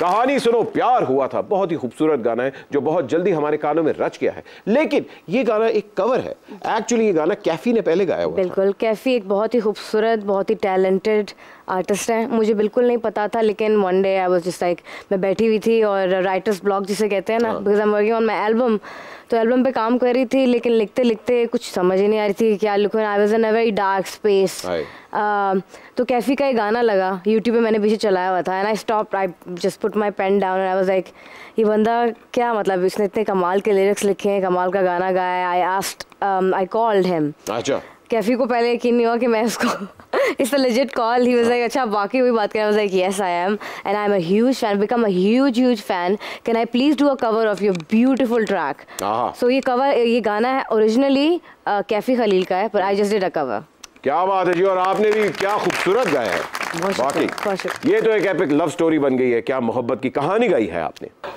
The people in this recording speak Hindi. कहानी सुनो प्यार हुआ था, बहुत ही खूबसूरत गाना है जो बहुत जल्दी हमारे कानों में रच गया है। लेकिन ये गाना एक कवर है, एक्चुअली ये गाना कैफी ने पहले गाया हुआ। बिल्कुल, कैफी एक बहुत ही खूबसूरत, बहुत ही टैलेंटेड आर्टिस्ट हैं। मुझे बिल्कुल नहीं पता था, लेकिन one day I was just like, मैं बैठी हुई थी और राइटर्स ब्लॉग जिसे कहते हैं ना, because I am working on my album, तो एल्बम पे काम कर रही थी, लेकिन लिखते लिखते कुछ समझ ही नहीं आ रही थी कि क्या लिखूं। I was in a very dark space, तो कैफी का एक गाना लगा, यूट्यूब पे मैंने पीछे चलाया हुआ था, and I stop, I just put my pen down and I was like, ये बंदा क्या, मतलब इसने इतने कमाल के लिरिक्स लिखे हैं, कमाल का गाना गाया है। I asked, I called him, अच्छा कैफी को पहले यकीन नहीं हुआ कि मैं उसको it's a legit call. He was like, अच्छा बाकी हुई बात करें। I was like, yes I am, and I am a huge fan, become a huge huge fan, can I please do a cover of your beautiful track. So ये कवर, ये गाना है ओरिजिनली कैफी खलील का है, पर I just did a cover. क्या बात है जी, और आपने भी क्या खूबसूरत गाया है, वाकई ये तो एक एपिक लव स्टोरी बन गई है, क्या मोहब्बत की कहानी गाई है आपने।